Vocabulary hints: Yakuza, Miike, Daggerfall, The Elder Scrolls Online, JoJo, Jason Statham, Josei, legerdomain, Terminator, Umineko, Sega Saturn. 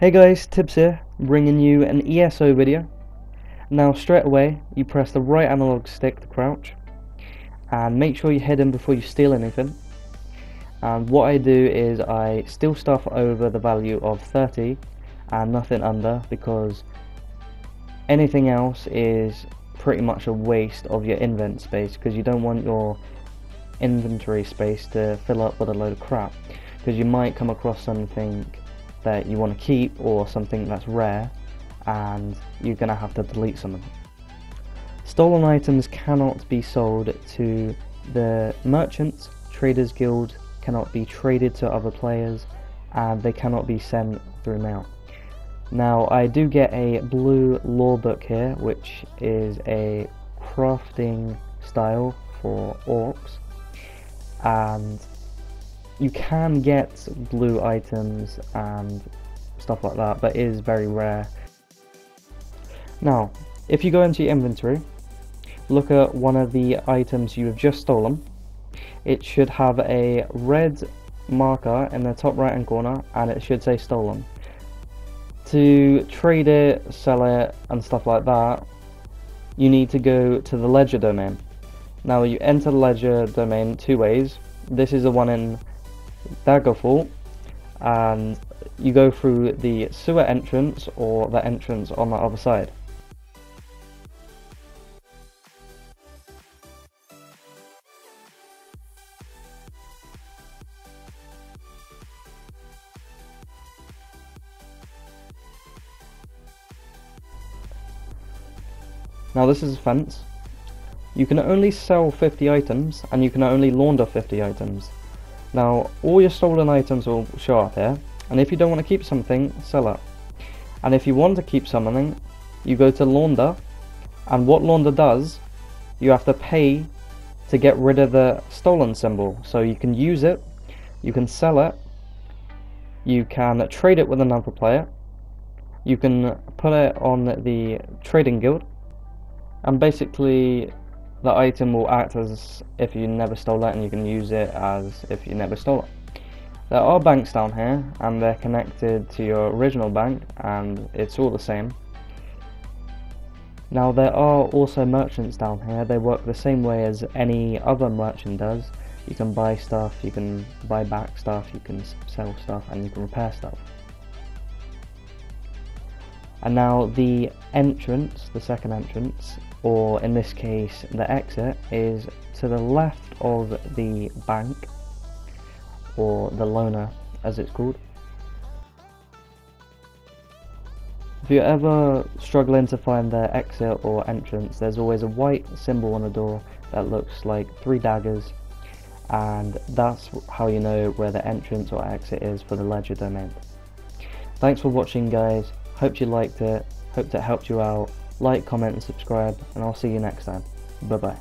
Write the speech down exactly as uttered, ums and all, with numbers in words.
Hey guys, Tibbs here, bringing you an E S O video. Now straight away, you press the right analog stick to crouch, and make sure you hit him before you steal anything. And what I do is I steal stuff over the value of thirty, and nothing under, because anything else is pretty much a waste of your invent space, because you don't want your inventory space to fill up with a load of crap, because you might come across something that you want to keep or something that's rare, and you're gonna have to delete some of them. Stolen items cannot be sold to the merchants, traders guild cannot be traded to other players, and they cannot be sent through mail. Now I do get a blue lore book here, which is a crafting style for orcs, and you can get blue items and stuff like that, but it is very rare. Now, if you go into your inventory, look at one of the items you have just stolen. It should have a red marker in the top right hand corner, and it should say stolen. To trade it, sell it, and stuff like that, you need to go to the ledger domain. Now, you enter the ledger domain two ways. This is the one in Daggerfall, and you go through the sewer entrance or the entrance on the other side. Now this is a fence. You can only sell fifty items, and you can only launder fifty items. Now, all your stolen items will show up here, and if you don't want to keep something, sell it. And if you want to keep something, you go to launder, and what launder does, you have to pay to get rid of the stolen symbol. So you can use it, you can sell it, you can trade it with another player, you can put it on the trading guild, and basically the item will act as if you never stole it, and you can use it as if you never stole it. There are banks down here, and they're connected to your original bank, and it's all the same. Now there are also merchants down here. They work the same way as any other merchant does. You can buy stuff, you can buy back stuff, you can sell stuff, and you can repair stuff. And now the entrance, the second entrance, or in this case the exit, is to the left of the bank, or the loaner as it's called. If you're ever struggling to find the exit or entrance, there's always a white symbol on the door that looks like three daggers, and that's how you know where the entrance or exit is for the ledger domain. Thanks for watching guys, hope you liked it, hope that helped you out. Like, comment and subscribe, and I'll see you next time. Bye bye.